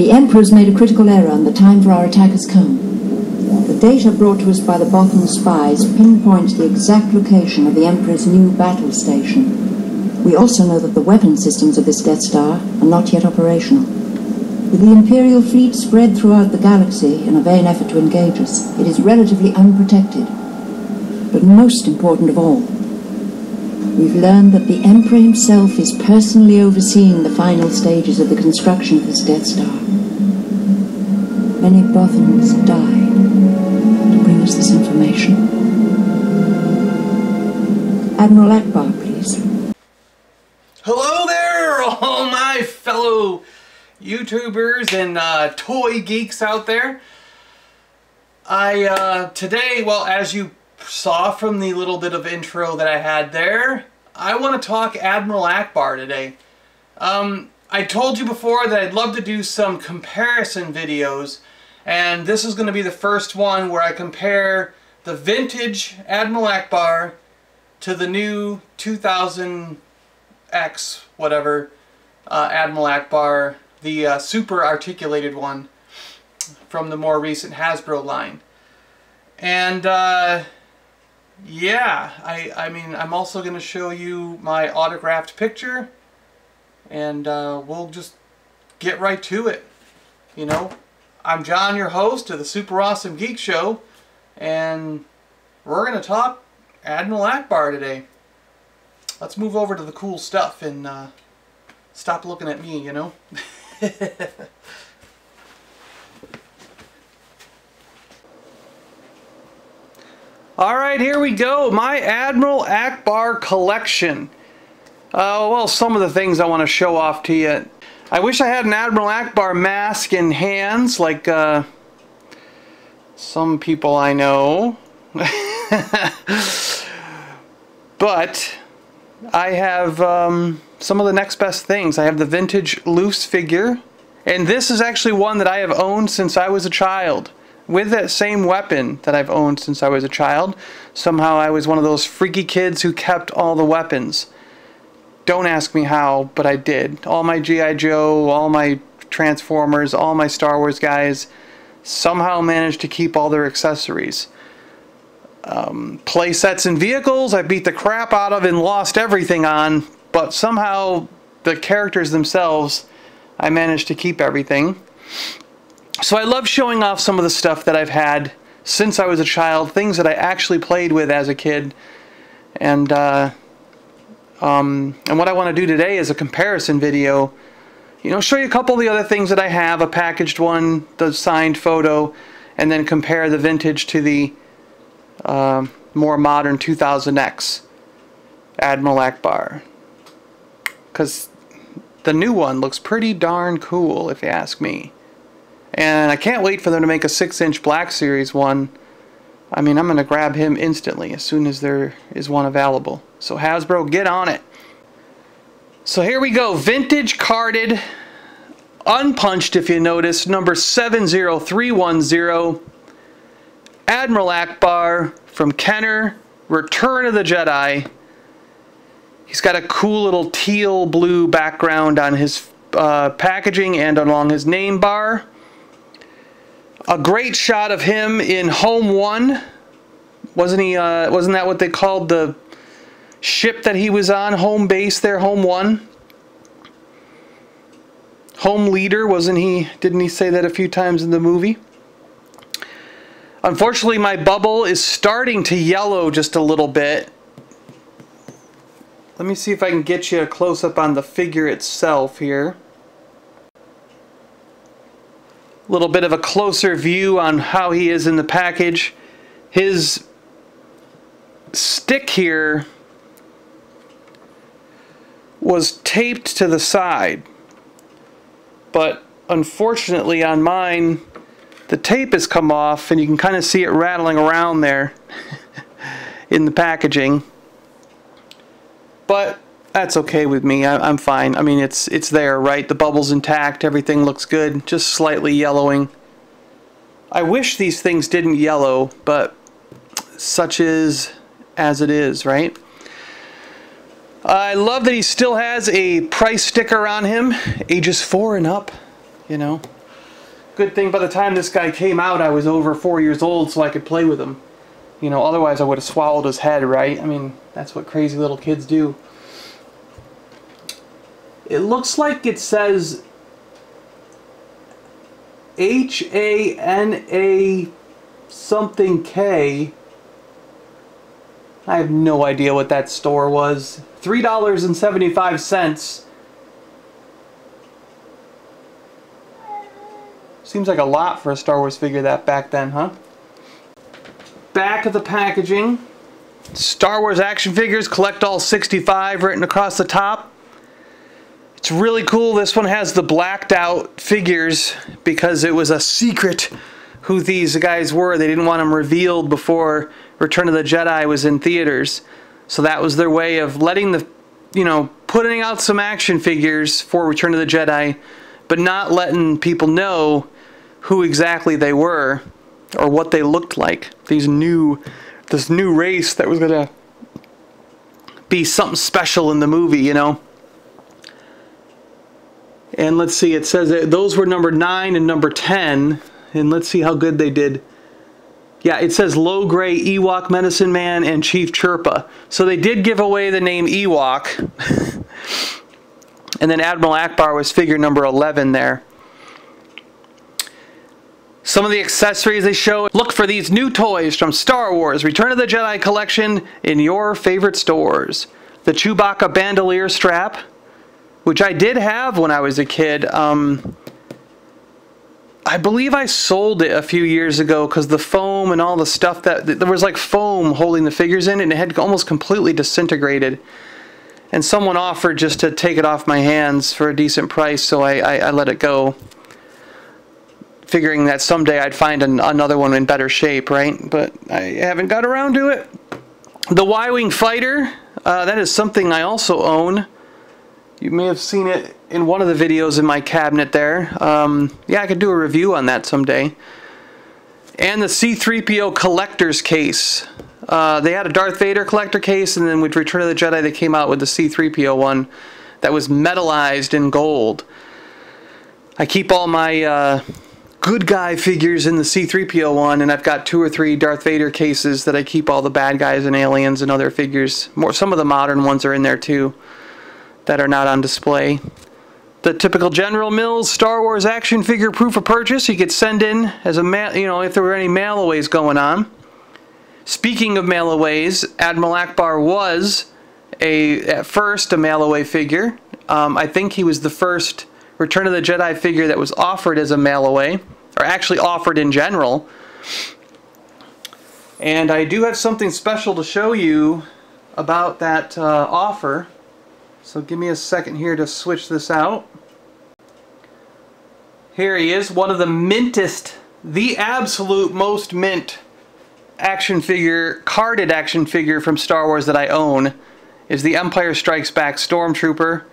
The Emperor's made a critical error and the time for our attack has come. The data brought to us by the Bothan spies pinpoint the exact location of the Emperor's new battle station. We also know that the weapon systems of this Death Star are not yet operational. With the Imperial fleet spread throughout the galaxy in a vain effort to engage us, it is relatively unprotected. But most important of all, we've learned that the Emperor himself is personally overseeing the final stages of the construction of this Death Star. Many Bothans died to bring us this information. Admiral Ackbar, please. Hello there, all my fellow YouTubers and toy geeks out there. Today, well, as you saw from the little bit of intro that I had there, I want to talk Admiral Ackbar today. I told you before that I'd love to do some comparison videos, and this is going to be the first one where I compare the vintage Admiral Ackbar to the new 2000X, whatever, Admiral Ackbar, the super articulated one from the more recent Hasbro line. And yeah, I mean, I'm also going to show you my autographed picture, and we'll just get right to it. You know, I'm John, your host of the Super Awesome Geek Show, and we're going to talk Admiral Ackbar today. Let's move over to the cool stuff and stop looking at me, you know. Alright, here we go. My Admiral Ackbar collection. Well, some of the things I want to show off to you. I wish I had an Admiral Ackbar mask in hands, like some people I know. But I have some of the next best things. I have the vintage loose figure. And this is actually one that I have owned since I was a child, with that same weapon that I've owned since I was a child. Somehow I was one of those freaky kids who kept all the weapons. Don't ask me how, but I did. All my G.I. Joe, all my Transformers, all my Star Wars guys, somehow managed to keep all their accessories. Play sets and vehicles I beat the crap out of and lost everything on, but somehow the characters themselves, I managed to keep everything. So I love showing off some of the stuff that I've had since I was a child, things that I actually played with as a kid. And what I want to do today is a comparison video. You know, show you a couple of the other things that I have, a packaged one, the signed photo, and then compare the vintage to the more modern 2000X Admiral Ackbar. Because the new one looks pretty darn cool, if you ask me. And I can't wait for them to make a 6-inch Black Series one. I mean, I'm going to grab him instantly as soon as there is one available. So Hasbro, get on it. So here we go. Vintage carded, unpunched if you notice, number 70310. Admiral Ackbar from Kenner, Return of the Jedi. He's got a cool little teal blue background on his packaging and along his name bar. A great shot of him in Home 1. Wasn't he? Wasn't that what they called the ship that he was on? Home base there, Home 1. Home leader, wasn't he? Didn't he say that a few times in the movie? Unfortunately, my bubble is starting to yellow just a little bit. Let me see if I can get you a close-up on the figure itself here. Little bit of a closer view on how he is in the package. His stick here was taped to the side, but unfortunately on mine the tape has come off, and you can kind of see it rattling around there in the packaging. But that's okay with me. I'm fine. I mean, it's there, right? The bubble's intact. Everything looks good. Just slightly yellowing. I wish these things didn't yellow, but such is as it is, right? I love that he still has a price sticker on him. Ages 4 and up, you know. Good thing by the time this guy came out, I was over 4 years old, so I could play with him. You know, otherwise I would have swallowed his head, right? I mean, that's what crazy little kids do. It looks like it says H-A-N-A something K. I have no idea what that store was. $3.75. Seems like a lot for a Star Wars figure that back then, huh? Back of the packaging. Star Wars action figures, collect all 65 written across the top. It's really cool. This one has the blacked out figures because it was a secret who these guys were. They didn't want them revealed before Return of the Jedi was in theaters. So that was their way of letting the, you know, putting out some action figures for Return of the Jedi, but not letting people know who exactly they were or what they looked like. These this new race that was gonna be something special in the movie, you know. And let's see, it says that those were number 9 and number 10, and let's see how good they did. Yeah, it says Low Gray, Ewok Medicine Man, and Chief Chirpa. So they did give away the name Ewok. And then Admiral Ackbar was figure number 11 there. Some of the accessories they show. Look for these new toys from Star Wars Return of the Jedi collection in your favorite stores. The Chewbacca bandolier strap, which I did have when I was a kid. I believe I sold it a few years ago because the foam and all the stuff that... there was like foam holding the figures in, and it had almost completely disintegrated. And someone offered just to take it off my hands for a decent price, so I let it go, figuring that someday I'd find another one in better shape, right? But I haven't got around to it. The Y-Wing Fighter, that is something I also own. You may have seen it in one of the videos in my cabinet there. Yeah, I could do a review on that someday. And the C-3PO collector's case. They had a Darth Vader collector case, and then with Return of the Jedi they came out with the C-3PO one that was metallized in gold. I keep all my good guy figures in the C-3PO one, and I've got 2 or 3 Darth Vader cases that I keep all the bad guys and aliens and other figures. Some of the modern ones are in there too that are not on display. The typical General Mills Star Wars action figure proof of purchase you could send in as a mail, you know, if there were any mail-aways going on. Speaking of mail-aways, Admiral Ackbar was at first a mail-away figure. I think he was the first Return of the Jedi figure that was offered as a mail-away, or actually offered in general. And I do have something special to show you about that offer. So give me a second here to switch this out. Here he is, one of the mintest, the absolute most mint action figure, carded action figure from Star Wars that I own, is the Empire Strikes Back Stormtrooper.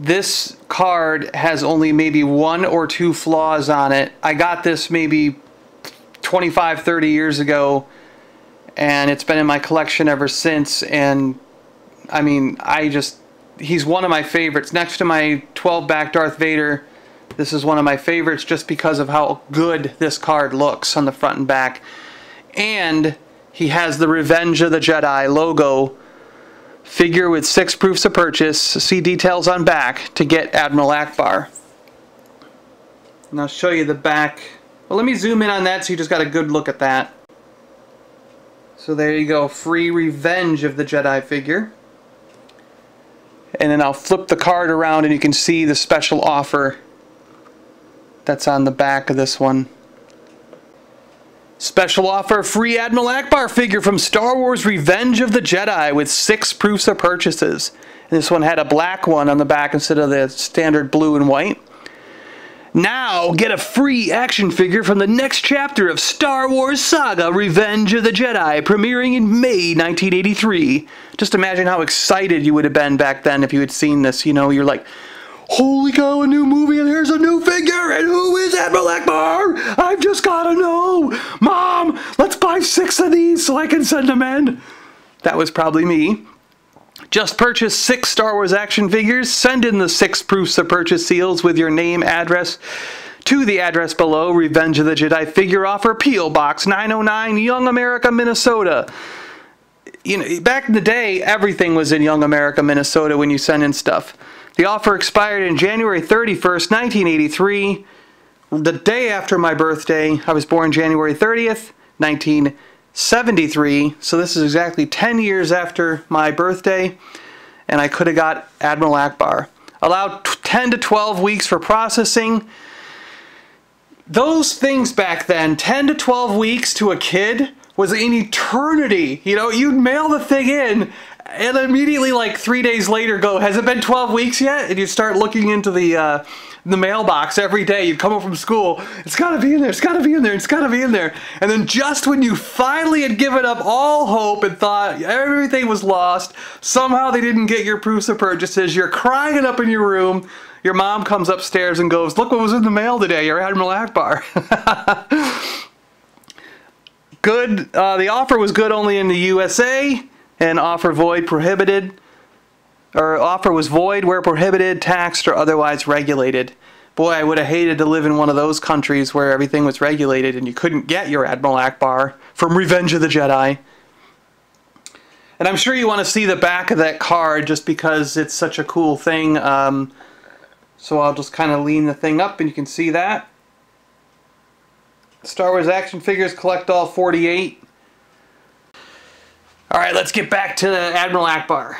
This card has only maybe 1 or 2 flaws on it. I got this maybe 25, 30 years ago, and it's been in my collection ever since, and I mean, he's one of my favorites. Next to my 12-back Darth Vader, this is one of my favorites just because of how good this card looks on the front and back. And he has the Revenge of the Jedi logo figure with 6 proofs of purchase. See details on back to get Admiral Ackbar. And I'll show you the back. Well, let me zoom in on that so you just got a good look at that. So there you go, free Revenge of the Jedi figure. And then I'll flip the card around and you can see the special offer that's on the back of this one. Special offer, free Admiral Ackbar figure from Star Wars Revenge of the Jedi with 6 proofs of purchases. And this one had a black one on the back instead of the standard blue and white. Now get a free action figure from the next chapter of Star Wars Saga Revenge of the Jedi, premiering in May 1983. Just imagine how excited you would have been back then if you had seen this. You know, you're like, holy cow, a new movie, and here's a new figure, and who is Admiral Ackbar? I've just gotta know! Mom, let's buy 6 of these so I can send them in! That was probably me. Just purchase 6 Star Wars action figures. Send in the 6 proofs of purchase seals with your name, address, to the address below, Revenge of the Jedi Figure Offer, P.O. Box 909, Young America, Minnesota. You know, back in the day, everything was in Young America, Minnesota when you sent in stuff. The offer expired in January 31st, 1983, the day after my birthday. I was born January 30th, 1973, so this is exactly 10 years after my birthday, and I could have got Admiral Ackbar. Allowed 10 to 12 weeks for processing. Those things back then, 10 to 12 weeks to a kid was an eternity. You know, you'd mail the thing in and immediately like 3 days later go, has it been 12 weeks yet? And you'd start looking into the mailbox every day. You'd come home from school, it's gotta be in there, it's gotta be in there, it's gotta be in there. And then just when you finally had given up all hope and thought everything was lost, somehow they didn't get your proofs of purchases, you're crying it up in your room. Your mom comes upstairs and goes, look what was in the mail today, your Admiral Ackbar. Good, the offer was good only in the USA, and offer void prohibited, or offer was void where prohibited, taxed, or otherwise regulated. Boy, I would have hated to live in one of those countries where everything was regulated and you couldn't get your Admiral Ackbar from Revenge of the Jedi. And I'm sure you want to see the back of that card just because it's such a cool thing. So I'll just kind of lean the thing up and you can see that. Star Wars action figures, collect all 48. Alright, let's get back to Admiral Ackbar.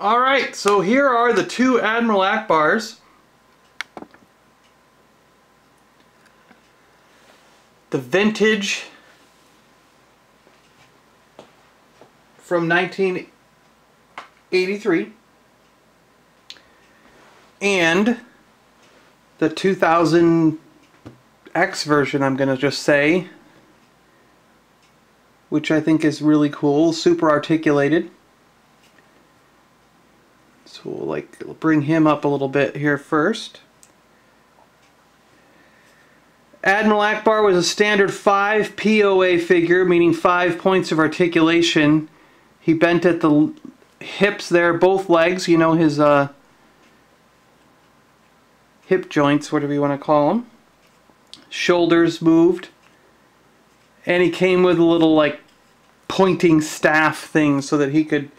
Alright, so here are the 2 Admiral Ackbars. The vintage from 1983 and the 2000X version, I'm going to just say, which I think is really cool, super articulated. So we'll like bring him up a little bit here first. Admiral Ackbar was a standard 5 POA figure, meaning 5 points of articulation. He bent at the hips there, both legs, you know, his hip joints, whatever you want to call them. Shoulders moved. And he came with a little, like, pointing staff thing so that he could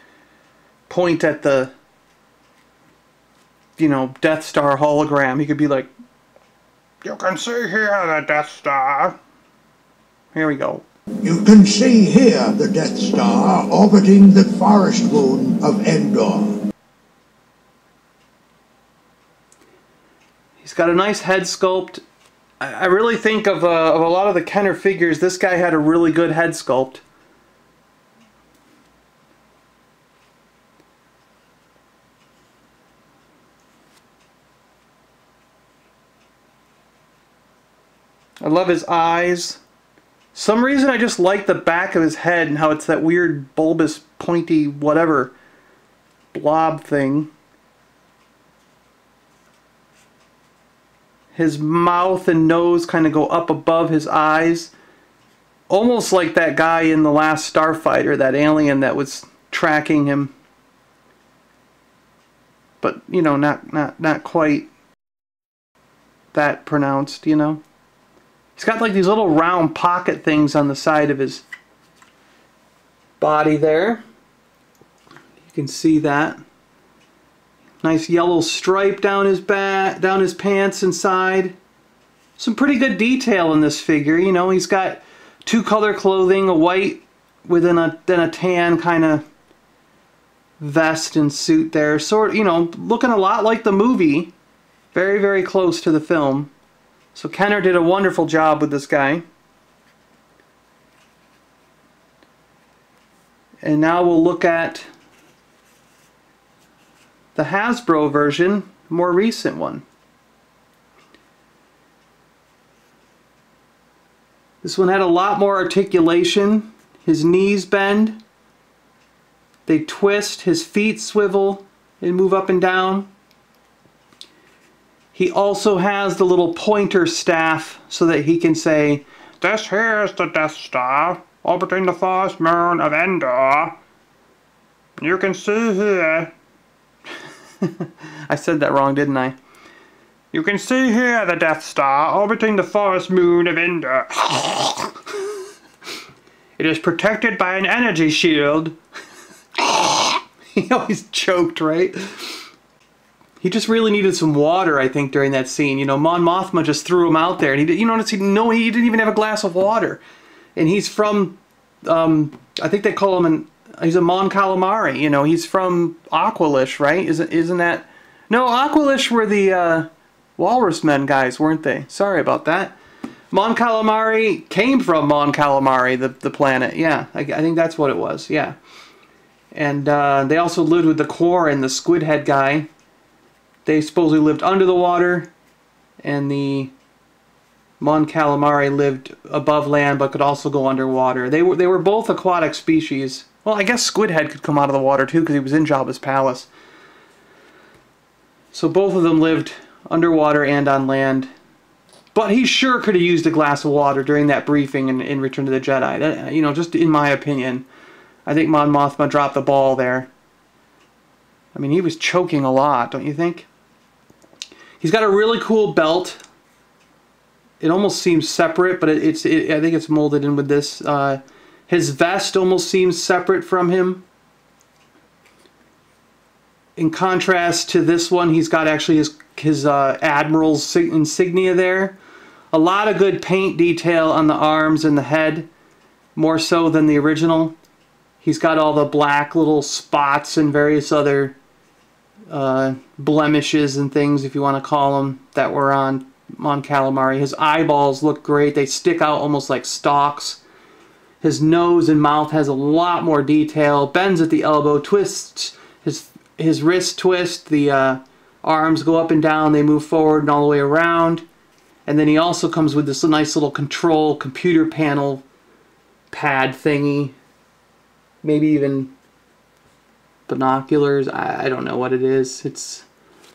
point at the, you know, Death Star hologram. He could be like, you can see here the Death Star. Here we go. You can see here the Death Star orbiting the forest moon of Endor. He's got a nice head sculpt. I really think of a lot of the Kenner figures, this guy had a really good head sculpt. I love his eyes. Some reason I just like the back of his head and how it's that weird bulbous pointy whatever blob thing. His mouth and nose kind of go up above his eyes. Almost like that guy in The Last Starfighter, that alien that was tracking him. But, you know, not quite that pronounced, you know. He's got like these little round pocket things on the side of his body there. You can see that. Nice yellow stripe down his back, down his pants inside. Some pretty good detail in this figure. You know, he's got 2 color clothing, a white within a tan kind of vest and suit there. Sort, you know, looking a lot like the movie. Very, very close to the film. So Kenner did a wonderful job with this guy. And now we'll look at the Hasbro version, more recent one. This one had a lot more articulation. His knees bend, they twist, his feet swivel and move up and down. He also has the little pointer staff so that he can say, this here is the Death Star, orbiting the forest moon of Endor. You can see here... I said that wrong, didn't I? You can see here the Death Star orbiting the forest moon of Endor. It is protected by an energy shield. He always choked, right? He just really needed some water, I think, during that scene. You know, Mon Mothma just threw him out there, and he did, you notice he didn't even have a glass of water. And he's from, I think they call him he's a Mon Calamari. You know, he's from Aqualish, right? Isn't that? No, Aqualish were the Walrus Men guys, weren't they? Sorry about that. Mon Calamari came from Mon Calamari, the planet. Yeah, I think that's what it was. Yeah, and they also lived with the Core and the Squid Head guy. They supposedly lived under the water, and the Mon Calamari lived above land but could also go underwater. They were both aquatic species. Well, I guess Squidhead could come out of the water too because he was in Jabba's Palace. So both of them lived underwater and on land. But he sure could have used a glass of water during that briefing in Return of the Jedi. That, you know, just in my opinion. I think Mon Mothma dropped the ball there. I mean, he was choking a lot, don't you think? He's got a really cool belt. It almost seems separate, but I think it's molded in with this. His vest almost seems separate from him. In contrast to this one, he's got actually his Admiral's insignia there. A lot of good paint detail on the arms and the head, more so than the original. He's got all the black little spots and various other blemishes and things, if you want to call them, that were on Mon Calamari. His eyeballs look great. They stick out almost like stalks. His nose and mouth has a lot more detail. Bends at the elbow, twists. His wrist twist. The arms go up and down. They move forward and all the way around. And then he also comes with this nice little control computer panel pad thingy. Maybe even binoculars. I don't know what it is. It's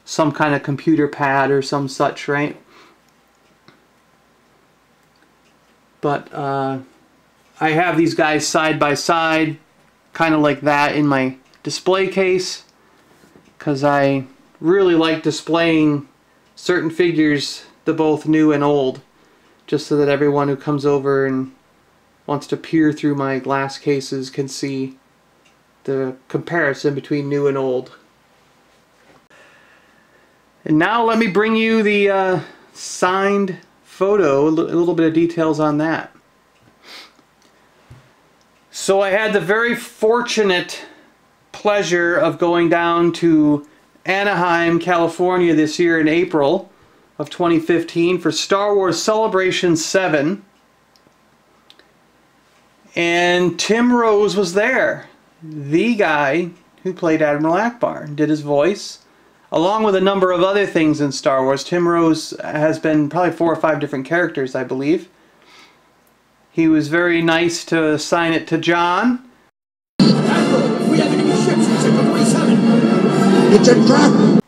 some kind of computer pad or some such, right? But I have these guys side by side, kind of like that, in my display case, because I really like displaying certain figures, the both new and old, just so that everyone who comes over and wants to peer through my glass cases can see the comparison between new and old. And now let me bring you the signed photo, a little bit of details on that. So I had the very fortunate pleasure of going down to Anaheim, California this year in April of 2015 for Star Wars Celebration 7. And Tim Rose was there, the guy who played Admiral Ackbar and did his voice, along with a number of other things in Star Wars. Tim Rose has been probably 4 or 5 different characters, I believe. He was very nice to assign it to John. Admiral, we have enemy ships in Sector 27. It's a trap.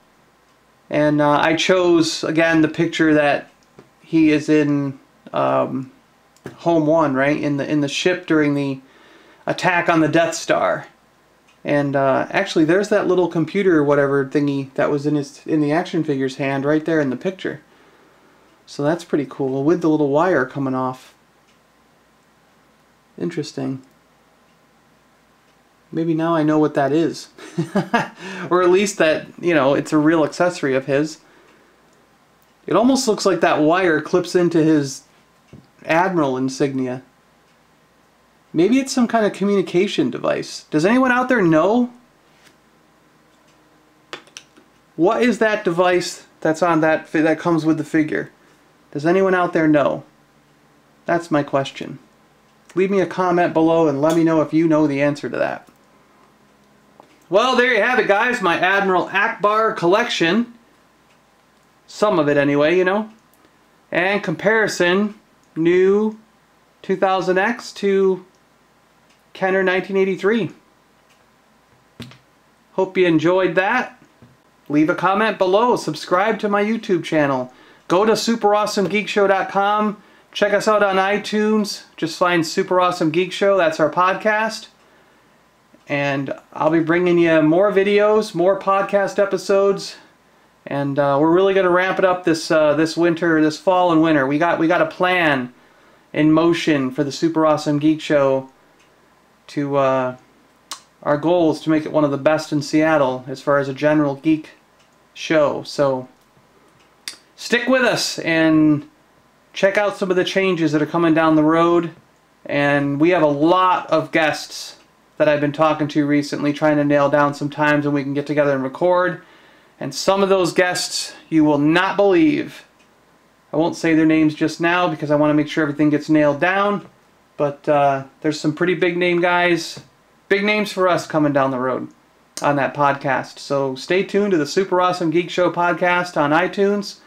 And I chose, again, the picture that he is in Home One, right? In the ship during the attack on the Death Star. And actually, there's that little computer, whatever thingy that was in the action figure's hand, right there in the picture. So that's pretty cool, with the little wire coming off. Interesting. Maybe now I know what that is, or at least that, you know, it's a real accessory of his. It almost looks like that wire clips into his Admiral insignia. Maybe it's some kind of communication device. Does anyone out there know? What is that device that's on that comes with the figure? Does anyone out there know? That's my question. Leave me a comment below and let me know if you know the answer to that. Well, there you have it, guys. My Admiral Ackbar collection. Some of it anyway, you know. And comparison, new 2000X to Kenner 1983. Hope you enjoyed that. Leave a comment below. Subscribe to my YouTube channel. Go to superawesomegeekshow.com. Check us out on iTunes. Just find Super Awesome Geek Show. That's our podcast. And I'll be bringing you more videos, more podcast episodes. And we're really going to ramp it up this fall and winter. We got a plan in motion for the Super Awesome Geek Show. To our goal is to make it one of the best in Seattle as far as a general geek show. So stick with us and check out some of the changes that are coming down the road. And we have a lot of guests that I've been talking to recently, trying to nail down some times when we can get together and record. And some of those guests you will not believe. I won't say their names just now because I want to make sure everything gets nailed down. But there's some pretty big name guys, big names for us coming down the road on that podcast. So stay tuned to the Super Awesome Geek Show podcast on iTunes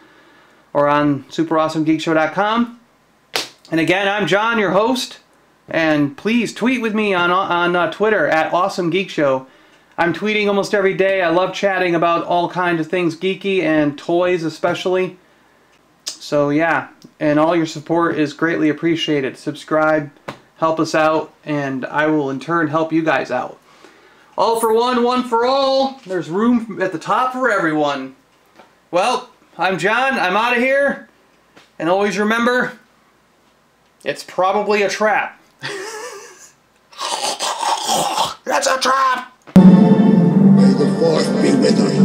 or on superawesomegeekshow.com. And again, I'm John, your host. And please tweet with me on Twitter at Awesome Geek Show. I'm tweeting almost every day. I love chatting about all kinds of things geeky and toys especially. So yeah, and all your support is greatly appreciated. Subscribe, help us out, and I will in turn help you guys out. All for one, one for all. There's room at the top for everyone. Well, I'm John, I'm out of here, and always remember, it's probably a trap. That's a trap! May the Force be with us.